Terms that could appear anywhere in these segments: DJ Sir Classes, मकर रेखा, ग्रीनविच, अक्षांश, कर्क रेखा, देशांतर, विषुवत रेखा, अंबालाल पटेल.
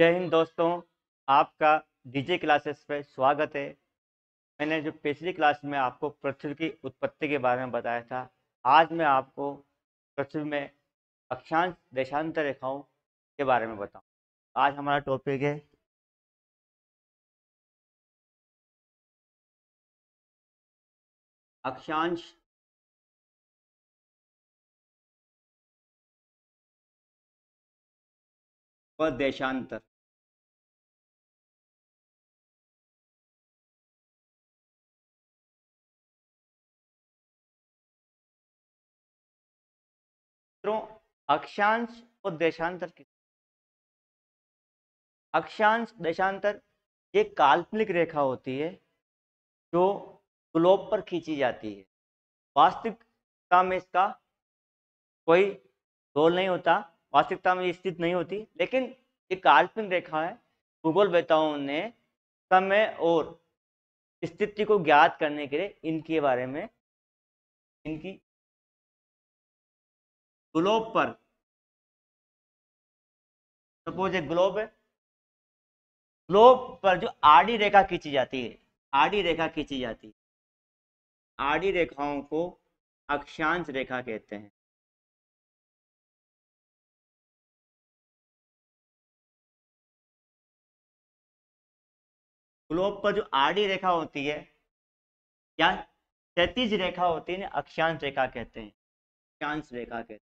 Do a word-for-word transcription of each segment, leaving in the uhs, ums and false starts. जय हिंद दोस्तों, आपका डीजे क्लासेस पे स्वागत है। मैंने जो पिछली क्लास में आपको पृथ्वी की उत्पत्ति के बारे में बताया था, आज मैं आपको पृथ्वी में अक्षांश देशांतर रेखाओं के बारे में बताऊं। आज हमारा टॉपिक है अक्षांश व देशांतर। अक्षांश और देशांतर की अक्षांश देशांतर ये काल्पनिक रेखा होती है जो ग्लोब पर खींची जाती है। वास्तविकता में इसका कोई रोल नहीं होता, वास्तविकता में स्थित नहीं होती, लेकिन ये काल्पनिक रेखा है। भूगोल वेताओं ने समय और स्थिति को ज्ञात करने के लिए इनके बारे में इनकी ग्लोब पर, सपोज एक ग्लोब है, ग्लोब पर जो आड़ी रेखा खींची जाती है, आड़ी रेखा खींची जाती है, आड़ी रेखाओं को अक्षांश रेखा कहते हैं। ग्लोब पर जो आड़ी रेखा होती है या क्षैतिज रेखा होती है अक्षांश रेखा कहते हैं, अक्षांश रेखा कहते हैं।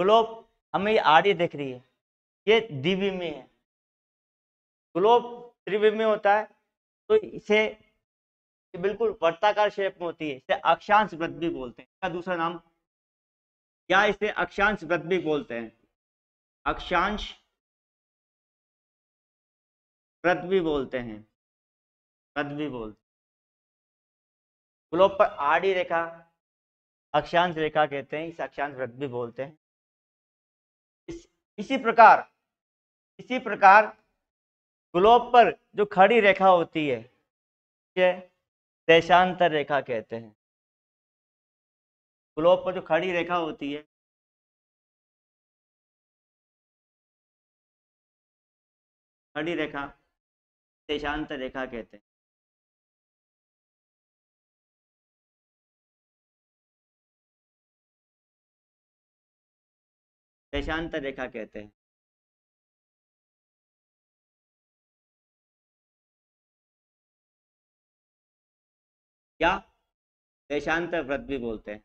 ग्लोब हमें ये आड़ी दिख रही है, ये द्विविमीय है। ग्लोब त्रिविमीय होता है तो इसे बिल्कुल वर्ताकार शेप में होती है, इसे अक्षांश वृत्त भी बोलते हैं, इसका दूसरा नाम, या इसे अक्षांश वृत्त भी बोलते हैं, अक्षांश वृत्त भी बोलते हैं, वृत्त भी बोलते हैं। ग्लोब पर आड़ी रेखा अक्षांश रेखा कहते हैं, इसे अक्षांश वृत्त भी बोलते हैं। इस, इसी प्रकार इसी प्रकार ग्लोब पर जो खड़ी रेखा होती है इसे देशांतर रेखा कहते हैं। ग्लोब पर जो खड़ी रेखा होती है खड़ी रेखा देशांतर रेखा कहते हैं। देशांतर रेखा कहते हैं या देशांतर वृत्त भी बोलते हैं।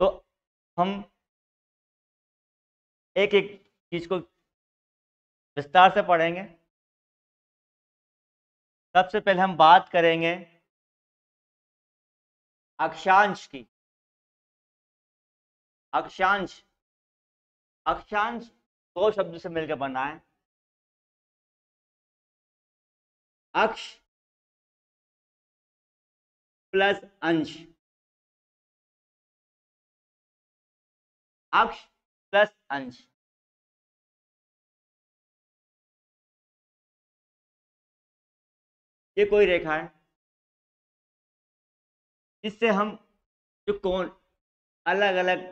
तो हम एक एक चीज को विस्तार से पढ़ेंगे। सबसे पहले हम बात करेंगे अक्षांश की। अक्षांश अक्षांश दो शब्द से मिलकर बना है, अक्ष प्लस अंश। अक्ष प्लस अंश ये कोई रेखा है जिससे हम जो कोण अलग अलग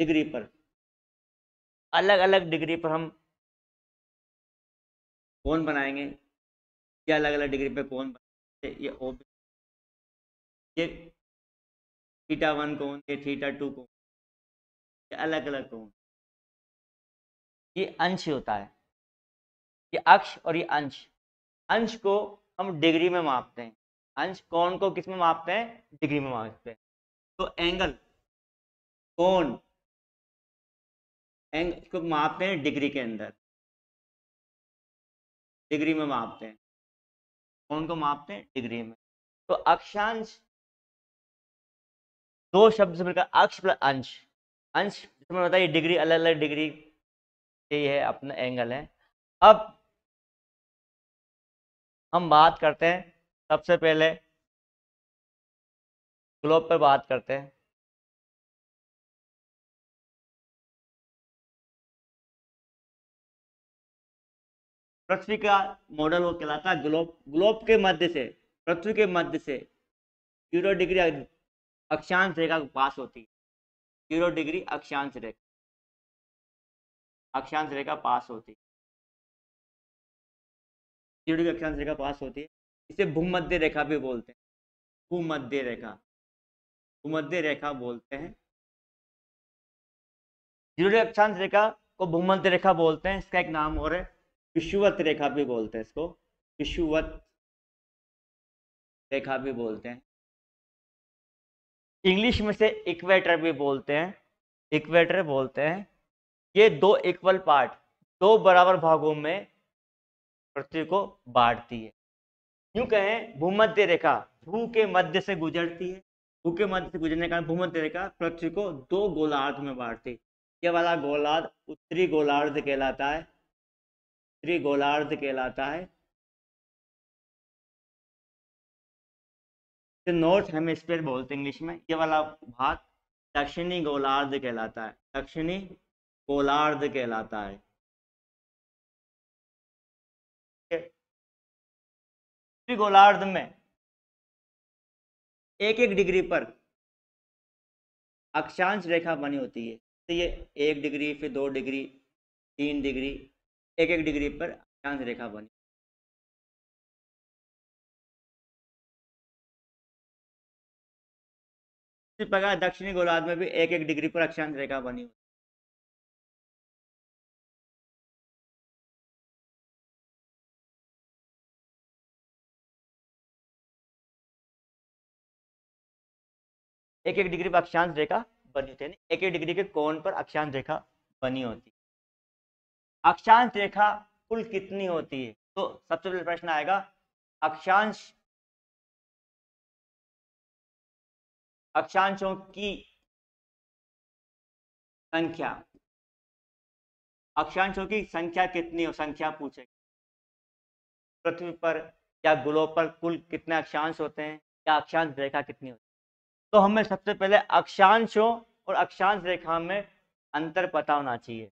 डिग्री पर अलग अलग डिग्री पर हम कोण बनाएंगे, ये अलग अलग डिग्री पे कोण बनाएंगे। ये ओ ये थीटा वन कोण, ये थीटा टू कोण, ये अलग अलग कोण, ये अंश होता है, ये अक्ष और ये अंश। अंश को हम डिग्री में मापते हैं, अंश कोण को किस में मापते हैं, डिग्री में मापते हैं। तो एंगल कोण एंगल को मापते हैं डिग्री के अंदर, डिग्री में मापते हैं, कोण को मापते हैं डिग्री में। तो अक्षांश दो शब्द से मिलकर अक्ष प्लस अंश। अंश जिसमें होता है ये डिग्री, अलग अलग डिग्री ये है, अपना एंगल है। अब हम बात करते हैं, सबसे पहले ग्लोब पर बात करते हैं। पृथ्वी का मॉडल वो कहलाता है ग्लोब। ग्लोब के मध्य से, पृथ्वी के मध्य से जीरो डिग्री अक्षांश रेखा पास होती है, जीरो डिग्री अक्षांश रेखा, अक्षांश रेखा पास होती है, जीरो डिग्री अक्षांश रेखा पास होती है। इसे भूमध्य रेखा भी बोलते हैं, भूमध्य रेखा, भूमध्य रेखा बोलते हैं। जीरो डिग्री अक्षांश रेखा को भूमध्य रेखा बोलते हैं, इसका एक नाम और है विषुवत रेखा भी बोलते हैं, इसको विषुवत रेखा भी बोलते हैं। इंग्लिश में से इक्वेटर भी बोलते हैं, इक्वेटर बोलते हैं। ये दो इक्वल पार्ट, दो बराबर भागों में पृथ्वी को बांटती है। यूं कहें भूमध्य रेखा भू के मध्य से गुजरती है, भू के मध्य से गुजरने के कारण भूमध्य रेखा पृथ्वी को दो गोलार्ध में बांटती है। यह वाला गोलार्ध उत्तरी गोलार्ध कहलाता है, उत्तरी गोलार्ध कहलाता है। नॉर्थ हेमिस्फीयर बोलते हैं इंग्लिश में। ये वाला भाग दक्षिणी गोलार्ध कहलाता है, दक्षिणी गोलार्ध कहलाता है। उत्तरी गोलार्ध में एक एक डिग्री पर अक्षांश रेखा बनी होती है, तो ये एक डिग्री फिर दो डिग्री तीन डिग्री एक एक डिग्री पर अक्षांश रेखा बनी। इसी प्रकार दक्षिणी गोलार्ध में भी एक एक डिग्री पर अक्षांश रेखा बनी होती है। एक एक डिग्री पर अक्षांश रेखा बनी होती है, एक एक डिग्री के कोण पर अक्षांश रेखा बनी होती है। अक्षांश रेखा कुल कितनी होती है? तो सबसे पहले प्रश्न आएगा अक्षांश, अक्षांशों की संख्या, अक्षांशों की संख्या कितनी हो, संख्या पूछेगा। पृथ्वी पर या ग्लोब पर कुल कितने अक्षांश होते हैं या अक्षांश रेखा कितनी होती है? तो हमें सबसे पहले अक्षांशों और अक्षांश रेखा में अंतर पता होना चाहिए।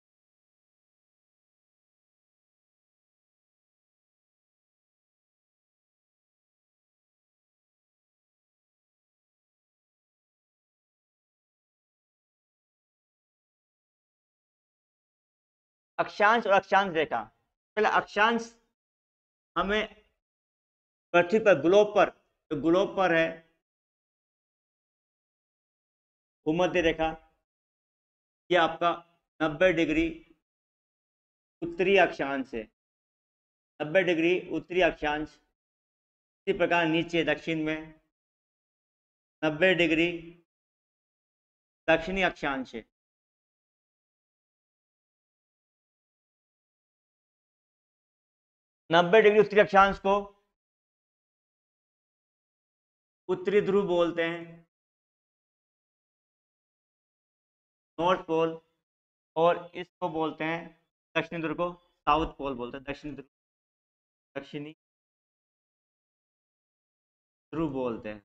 अक्षांश और अक्षांश रेखा, पहले अक्षांश हमें पृथ्वी पर ग्लोब पर, तो ग्लोब पर है भूमध्य रेखा, ये आपका नब्बे डिग्री उत्तरी अक्षांश है, नब्बे डिग्री उत्तरी अक्षांश। इसी प्रकार नीचे दक्षिण में नब्बे डिग्री दक्षिणी अक्षांश है। नब्बे डिग्री उत्तरी अक्षांश को उत्तरी ध्रुव बोलते हैं, नॉर्थ पोल, और इसको बोलते हैं दक्षिणी ध्रुव को साउथ पोल बोलते हैं, दक्षिणी ध्रुव, दक्षिणी ध्रुव बोलते हैं।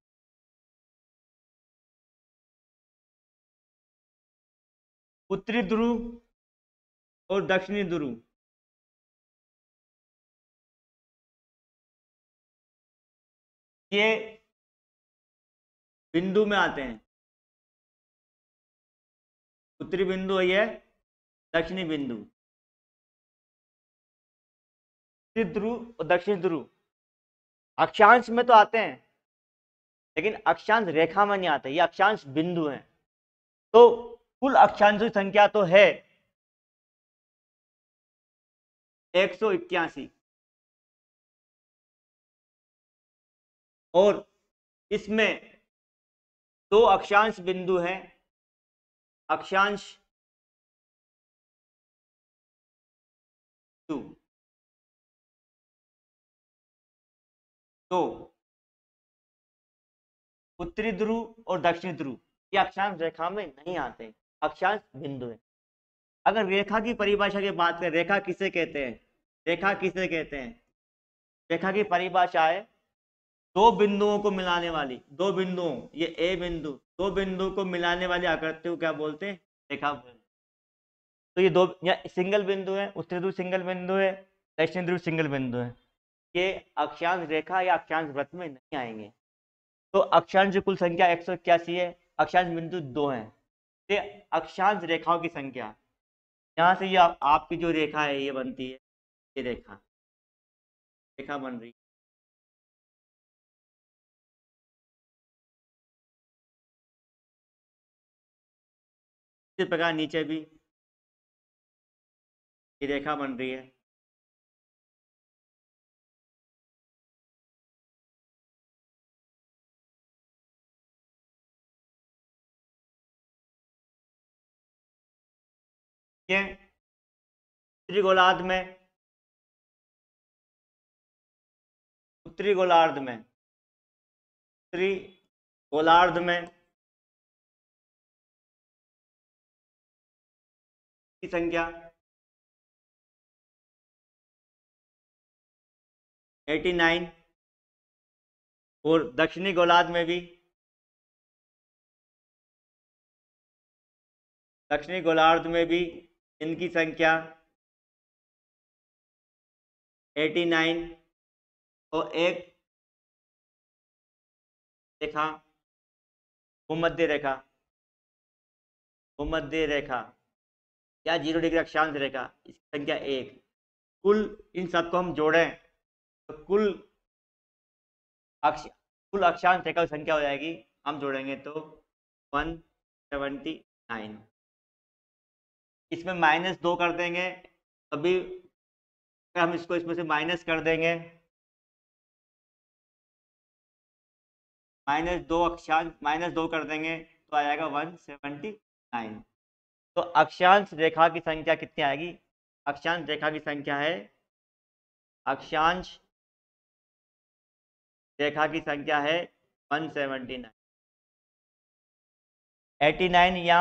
उत्तरी ध्रुव और दक्षिणी ध्रुव ये बिंदु में आते हैं, उत्तरी बिंदु है ये, दक्षिणी बिंदु। उत्तरी ध्रुव और दक्षिणी ध्रुव अक्षांश में तो आते हैं लेकिन अक्षांश रेखा में नहीं आते, ये अक्षांश बिंदु हैं। तो कुल अक्षांशों की संख्या तो है एक सौ इक्यासी, और इसमें दो अक्षांश बिंदु हैं, अक्षांश टू। तो उत्तरी ध्रुव और दक्षिणी ध्रुव ये अक्षांश रेखा में नहीं आते, अक्षांश बिंदु है। अगर रेखा की परिभाषा की बात करें, रेखा किसे कहते हैं, रेखा किसे कहते हैं? रेखा की परिभाषा है दो बिंदुओं को मिलाने वाली, दो बिंदुओं, ये ए बिंदु, दो बिंदु को मिलाने वाली आकृति को क्या बोलते हैं? रेखा बोलते हैं। तो ये दो, या सिंगल बिंदु है, उत्तरी ध्रुव सिंगल बिंदु है, दक्षिण ध्रुव सिंगल बिंदु है, ये अक्षांश रेखा या अक्षांश वृत्त में नहीं आएंगे। तो अक्षांश जो कुल संख्या एक सौ इक्यासी है, अक्षांश बिंदु दो है, ये अक्षांश रेखाओं की संख्या। यहाँ से ये आप, आपकी जो रेखा है ये बनती है, ये रेखा रेखा बन रही है। इसी प्रकार नीचे भी ये रेखा बन रही है। ये उत्तरी गोलार्ध में उत्तरी गोलार्ध में उत्तरी गोलार्ध में की संख्या नवासी और दक्षिणी गोलार्ध में भी दक्षिणी गोलार्ध में भी इनकी संख्या नवासी और एक रेखा भूमध्य रेखा भूमध्य रेखा या जीरो डिग्री अक्षांश रेखा, इसकी संख्या एक। कुल इन सबको हम जोड़ें तो कुल अक्ष कुल अक्षांश रेखा की संख्या हो जाएगी, हम जोड़ेंगे तो एक सौ उन्यासी। इसमें माइनस दो कर देंगे, अभी हम इसको इसमें से माइनस कर देंगे, माइनस दो अक्षांश माइनस दो कर देंगे तो आ जाएगा एक सौ उन्यासी। तो अक्षांश रेखा की संख्या कितनी आएगी? अक्षांश रेखा की संख्या है अक्षांश रेखा की संख्या है एक सौ उन्यासी। नवासी या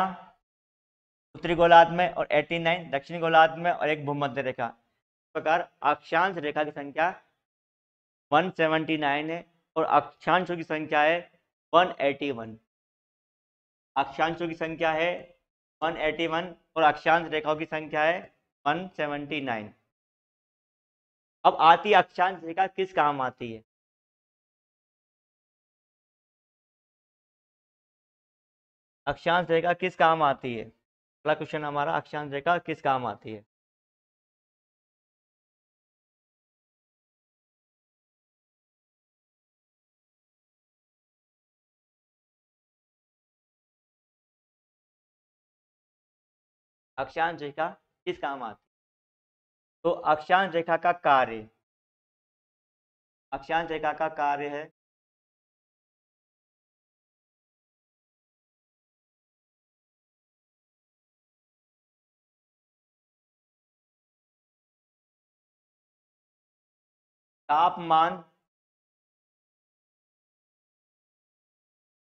उत्तरी गोलार्ध में और नवासी दक्षिणी गोलार्ध में और एक भूमध्य रेखा। इस प्रकार अक्षांश रेखा की संख्या एक सौ उन्यासी है और अक्षांशों की संख्या है एक सौ इक्यासी। अक्षांशों की संख्या है एक सौ इक्यासी और अक्षांश रेखाओं की संख्या है एक सौ उन्यासी। अब आती अक्षांश रेखा किस काम आती है? अक्षांश रेखा किस काम आती है? अगला क्वेश्चन हमारा अक्षांश रेखा किस काम आती है? अक्षांश रेखा किस काम आती है? तो अक्षांश रेखा का कार्य अक्षांश रेखा का कार्य है तापमान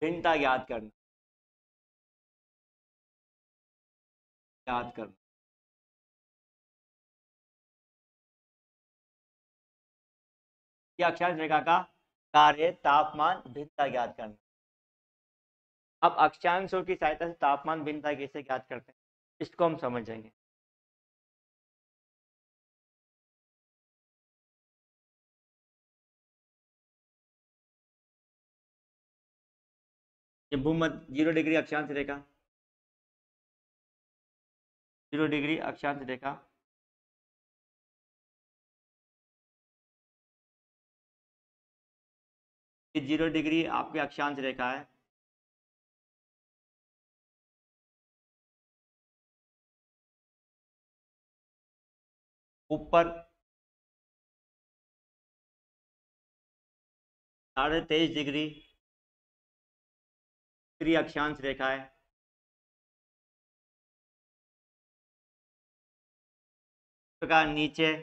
भिन्नता याद करना याद करना यह अक्षांश रेखा का कार्य तापमान भिन्नता ज्ञात करना। अब अक्षांशों की सहायता से तापमान भिन्नता कैसे ज्ञात करते हैं, इसको हम समझेंगे। ये भूमध्य जीरो डिग्री अक्षांश रेखा जीरो डिग्री अक्षांश रेखा ये जीरो डिग्री आपके अक्षांश रेखा है। ऊपर साढ़े तेईस डिग्री उत्तरी अक्षांश रेखा है। प्रकार नीचे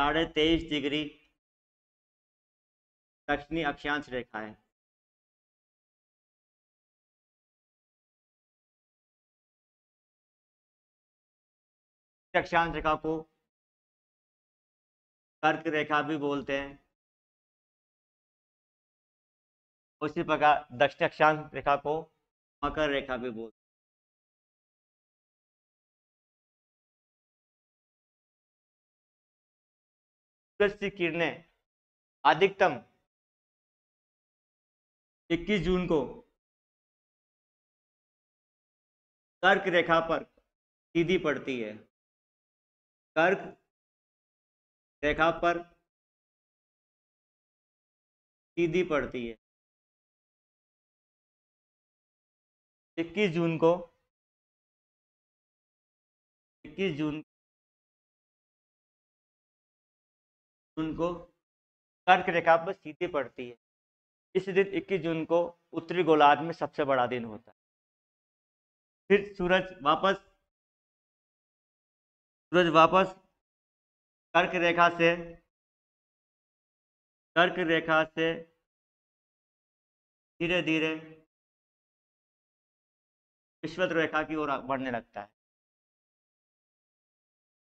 साढ़े तेईस डिग्री दक्षिणी अक्षांश रेखा है। अक्षांश रेखा को कर्क रेखा भी बोलते हैं। उसी प्रकार दक्षिण अक्षांश रेखा को मकर रेखा भी बोलते हैं। सूरज की किरणें अधिकतम इक्कीस जून को कर्क रेखा पर सीधी पड़ती है। कर्क रेखा पर सीधी पड़ती है इक्कीस जून को इक्कीस जून को कर्क रेखा पर सीधी पड़ती है। इस दिन इक्कीस जून को उत्तरी गोलार्ध में सबसे बड़ा दिन होता है। फिर सूरज वापस सूरज वापस कर्क रेखा से कर्क रेखा से धीरे धीरे विषुवत रेखा की ओर बढ़ने लगता है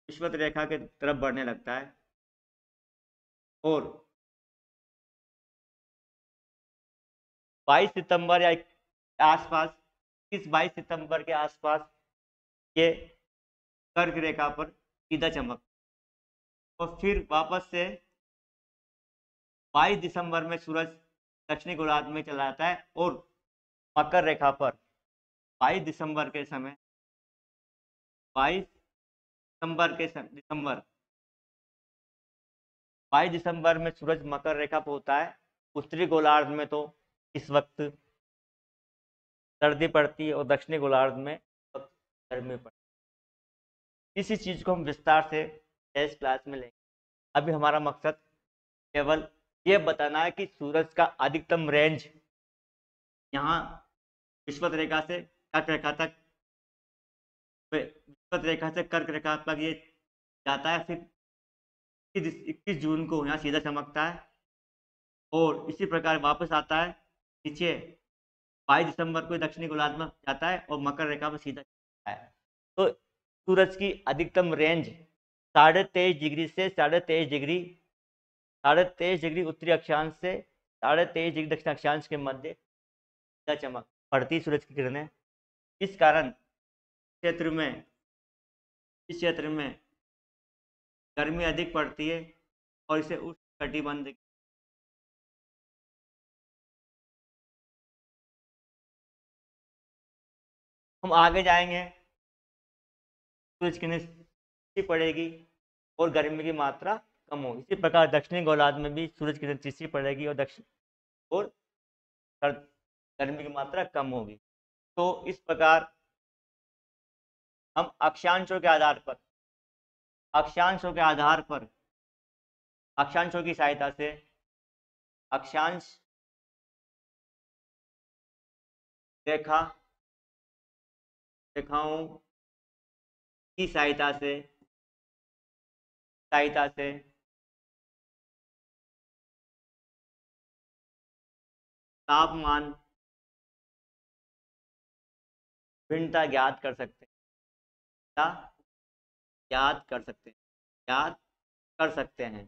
विषुवत रेखा के तरफ बढ़ने लगता है और बाईस सितंबर या आसपास इस बाईस सितंबर के आसपास ये कर्क रेखा पर सीधा चमक और फिर वापस से बाईस दिसंबर में सूरज दक्षिणी गोलार्ध में चला जाता है और मकर रेखा पर बाईस दिसंबर के समय बाईस दिसंबर के समय दिसंबर बाईस दिसंबर में सूरज मकर रेखा पर होता है। उत्तरी गोलार्ध में तो इस वक्त सर्दी पड़ती है और दक्षिणी गोलार्ध में गर्मी पड़ती है। इसी चीज़ को हम विस्तार से इस क्लास में लेंगे। अभी हमारा मकसद केवल ये बताना है कि सूरज का अधिकतम रेंज यहाँ विषुवत रेखा से कर्क रेखा तक विषुवत रेखा से कर्क रेखा तक ये जाता है। फिर इक्कीस जून को यहाँ सीधा चमकता है और इसी प्रकार वापस आता है नीचे बाईस दिसंबर को दक्षिणी गोलार्ध में जाता है और मकर रेखा पर सीधा चमकता है। तो सूरज की अधिकतम रेंज साढ़े तेईस डिग्री से साढ़े तेईस डिग्री साढ़े तेईस डिग्री उत्तरी अक्षांश से साढ़े तेईस डिग्री दक्षिण अक्षांश के मध्य सीधा चमक पड़ती सूरज की किरणें। इस कारण क्षेत्र में इस क्षेत्र में गर्मी अधिक पड़ती है और इसे उष्णकटिबंध हम आगे जाएंगे। सूरज की किरणें पड़ेगी और गर्मी की मात्रा कम होगी। इसी प्रकार दक्षिणी गोलार्ध में भी सूरज की किरणें तीसी पड़ेगी और दक्षिण और गर्मी की मात्रा कम होगी। तो इस प्रकार हम अक्षांशों के आधार पर अक्षांशों के आधार पर अक्षांशों की सहायता से अक्षांश रेखा रेखाओं की सहायता से सहायता से तापमान भिन्नता ज्ञात कर सकते हैं याद कर सकते हैं याद कर सकते हैं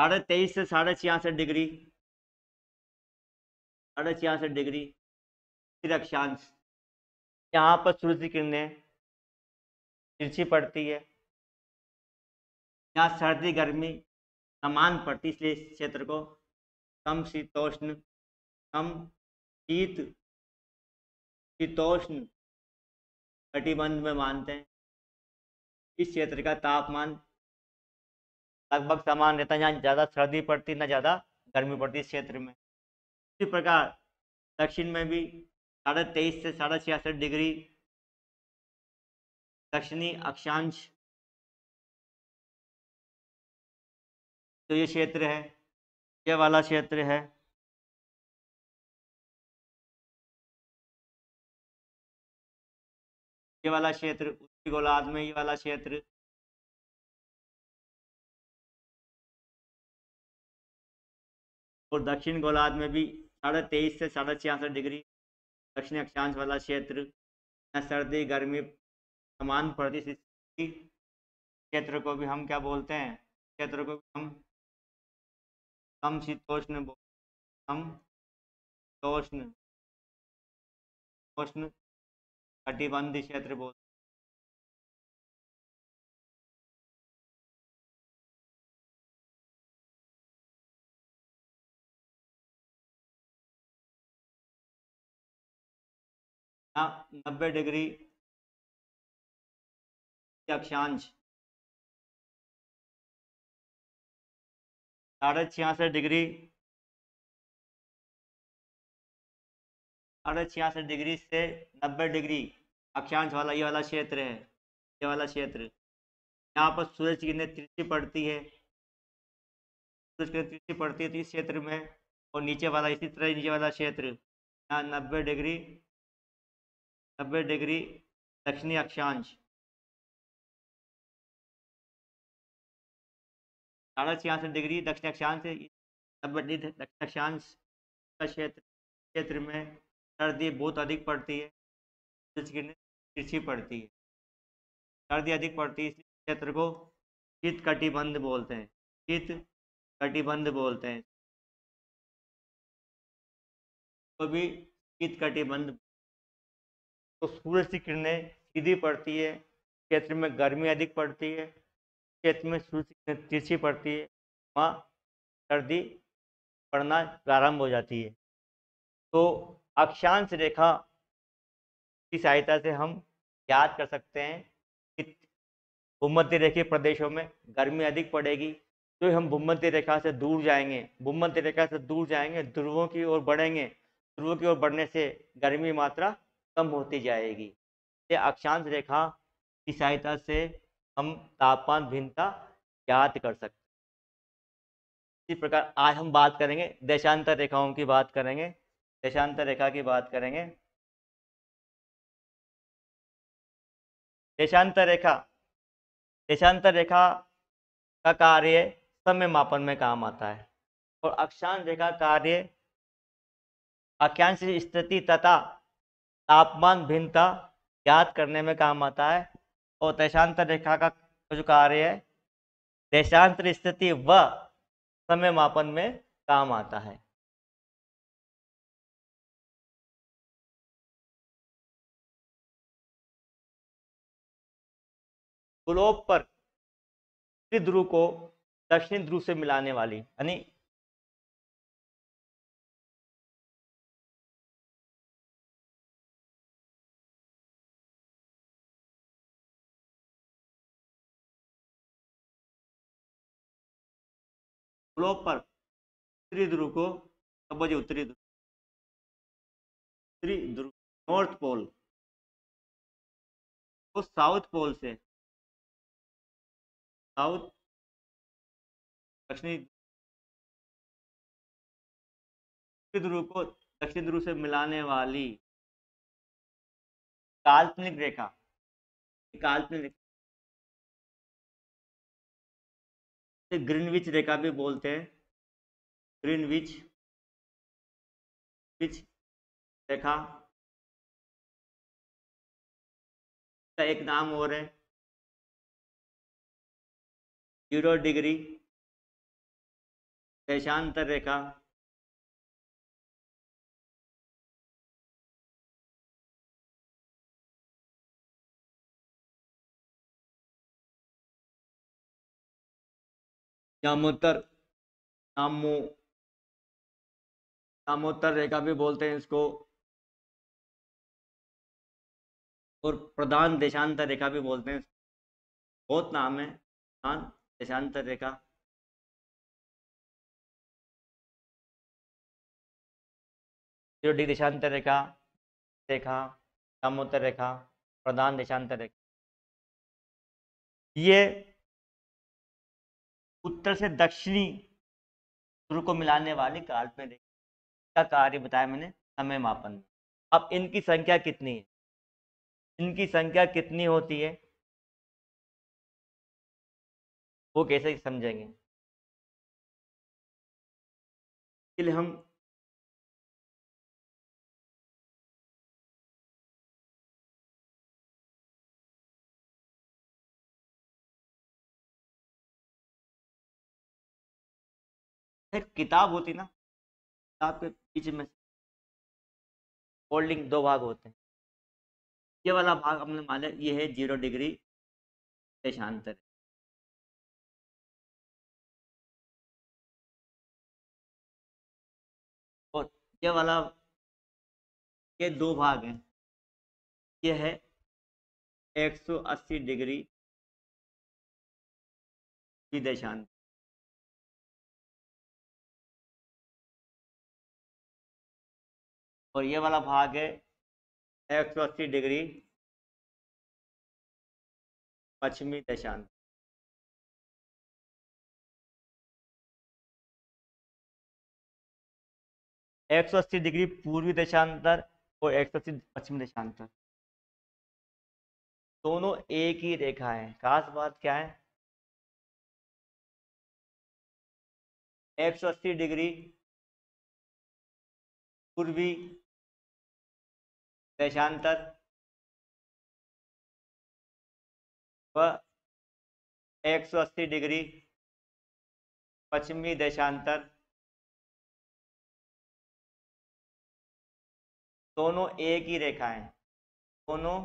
साढ़े तेईस से साढ़े छियासठ डिग्री साढ़े छियासठ डिग्री फिर अक्षांश यहाँ पर सूरज की किरणें तिरछी पड़ती है। यहाँ सर्दी गर्मी समान पड़ती इसलिए इस क्षेत्र को कम शीतोष्ण कम शीत शीतोष्ण कटिबंध में मानते हैं। इस क्षेत्र का तापमान लगभग समान रहता है। यहाँ ज़्यादा सर्दी पड़ती ना ज़्यादा गर्मी पड़ती इस क्षेत्र में। इसी प्रकार दक्षिण में भी साढ़े तेईस से साढ़े छियासठ डिग्री दक्षिणी अक्षांश तो ये क्षेत्र है यह वाला क्षेत्र है। ये वाला क्षेत्र उत्तरी गोलार्ध में ये वाला क्षेत्र और दक्षिण गोलार्ध में भी साढ़े तेईस से साढ़े छियासठ डिग्री दक्षिण अक्षांश वाला क्षेत्र न सर्दी गर्मी समान पड़ती क्षेत्र को भी हम क्या बोलते हैं क्षेत्र को भी हम कम शीतोष्ण कम शीतोष्ण प्रश्न थर्टी वन दिशा त्रिभुज नब्बे डिग्री अक्षांश साढ़े छियासठ डिग्री साढ़े छियासठ डिग्री से नब्बे डिग्री अक्षांश वाला ये वाला क्षेत्र है, ये वाला क्षेत्र यहाँ पर सूरज की किरणें तिरछी पड़ती है, सूरज की तिरछी पड़ती है तो इस क्षेत्र में, और नीचे वाला इसी तरह नीचे वाला क्षेत्र यहाँ नब्बे डिग्री नब्बे डिग्री दक्षिणी अक्षांश साढ़े छियासठ डिग्री दक्षिण अक्षांश से नब्बे डिग्री दक्षिण अक्षांश का क्षेत्र क्षेत्र में सर्दी बहुत अधिक पड़ती है, तिरछी पड़ती है, सर्दी अधिक पड़ती है, इस क्षेत्र को शीत कटिबंध बोलते हैं, शीत कटिबंध बोलते हैं, तो भी शीत कटिबंध। तो सूरज की किरणें सीधी पड़ती है, क्षेत्र में गर्मी अधिक पड़ती है, क्षेत्र में सूरज की किरणें तिरछी पड़ती है, वहाँ सर्दी पड़ना प्रारंभ हो जाती है। तो अक्षांश रेखा की सहायता से हम याद कर सकते हैं कि भूमध्य रेखीय प्रदेशों में गर्मी अधिक पड़ेगी, तो हम भूमध्य रेखा से दूर जाएंगे, भूमध्य रेखा से दूर जाएंगे, ध्रुवों की ओर बढ़ेंगे, ध्रुवों की ओर बढ़ने से गर्मी मात्रा कम होती जाएगी। ये अक्षांश रेखा की सहायता से हम तापमान भिन्नता याद कर सकते हैं। इसी प्रकार आज हम बात करेंगे देशांतर रेखाओं की, बात करेंगे देशांतर रेखा की बात करेंगे। देशांतर रेखा देशांतर रेखा का कार्य समय मापन में काम आता है, और अक्षांश रेखा कार्य अक्षांश स्थिति तथा तापमान भिन्नता ज्ञात करने में काम आता है, और देशांतर रेखा का जो कार्य है देशांतर स्थिति व समय मापन में काम आता है। ग्लोब पर उत्तरी ध्रुव को दक्षिणी ध्रुव से मिलाने वाली यानी ग्लोब पर उत्तरी ध्रुव को अब जो उत्तरी ध्रुव उत्तरी ध्रुव नॉर्थ पोल को साउथ पोल से साउथ दक्षिणी ध्रुव को दक्षिण ध्रुव से मिलाने वाली काल्पनिक रेखा काल्पनिक रेखा ग्रीनविच रेखा भी बोलते हैं, ग्रीनविच विच रेखा का एक नाम और है जीरो डिग्री देशांतर रेखा। यामोत्तर यामो यामोत्तर रेखा भी बोलते हैं इसको, और प्रधान देशांतर रेखा भी बोलते हैं, बहुत नाम है प्रधान देशांतर रेखा। जीरो डिग्री देशांतर रेखा रेखा यामोत्तर रेखा प्रधान देशांतर रेखा ये उत्तर से दक्षिणी ध्रुव को मिलाने वाली काल्पनिक रेखा का कार्य बताया मैंने समय मापन। अब इनकी संख्या कितनी है, इनकी संख्या कितनी होती है वो कैसे समझेंगे, इसके लिए हम एक किताब होती ना, किताब के बीच में फोल्डिंग दो भाग होते हैं, ये वाला भाग हमने मान लिया, ये है जीरो डिग्री देशांतर। और ये वाला, ये दो भाग हैं, ये है एक सौ अस्सी डिग्री देशांतर। और ये वाला भाग है एक सौ अस्सी डिग्री पश्चिमी देशांतर। एक सौ अस्सी डिग्री पूर्वी देशांतर और एक सौ अस्सी पश्चिमी देशांतर दोनों एक ही रेखा है। खास बात क्या है, एक सौ अस्सी डिग्री पूर्वी देशांतर व एक सौ अस्सी डिग्री पश्चिमी देशांतर दोनों एक ही रेखा है। दोनों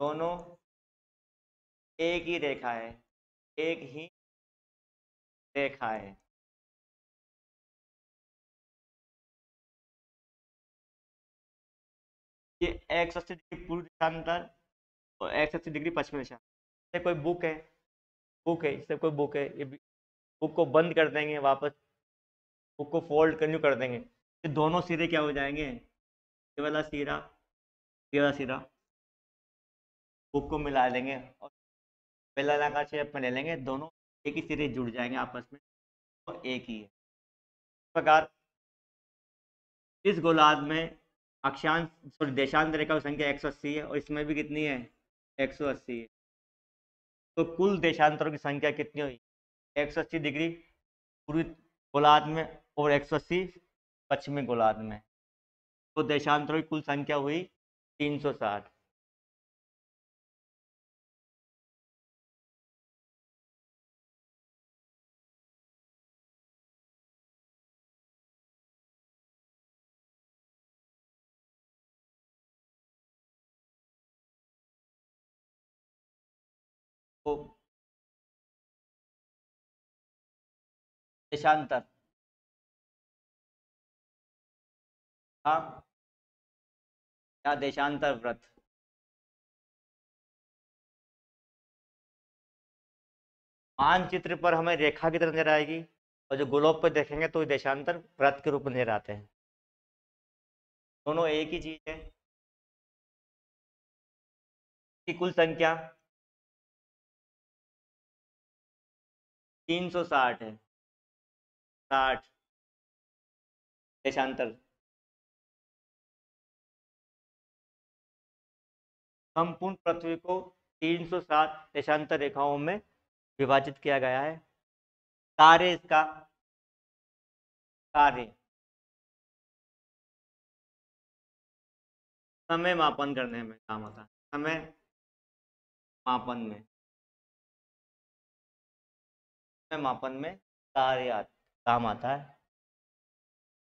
दोनों एक ही रेखा है, एक ही रेखा है। ये एक सौ अस्सी डिग्री पूर्व देशांतर और एक सौ अस्सी डिग्री पश्चिमी देशांतर। कोई बुक है, बुक है इससे कोई बुक है, ये बुक को बंद कर देंगे, वापस बुक को फोल्ड कंटिन्यू कर देंगे, ये दोनों सिरे क्या हो जाएंगे, ये वाला सिरा ये वाला सिरा बुक को मिला देंगे और पहला इलाका शेप में ले लेंगे, दोनों एक ही सिरे जुड़ जाएंगे आपस में, तो एक ही है। इस प्रकार इस गोलार्ध में अक्षांश सॉरी देशांतर रेखा की संख्या एक सौ अस्सी है और इसमें भी कितनी है, एक सौ अस्सी है। तो कुल देशांतरों की संख्या कितनी हुई, एक सौ अस्सी डिग्री पूर्वी गोलार्ध में और एक सौ अस्सी पश्चिमी गोलार्ध में। तो देशांतरों की कुल संख्या हुई तीन सौ साठ। देशांतर या देशांतर व्रत, मानचित्र पर हमें रेखा की तरह नजर आएगी और जो गोलोब पर देखेंगे तो देशांतर व्रत के रूप में नजर आते हैं। दोनों एक ही चीज है। इसकी कुल संख्या तीन सौ साठ है, साठ देशांतर। संपूर्ण पृथ्वी को तीन सौ साठ देशांतर रेखाओं में विभाजित किया गया है। कार्य इसका कार्य समय मापन करने में काम होता है। समय मापन में मापन में कार्य काम आता है।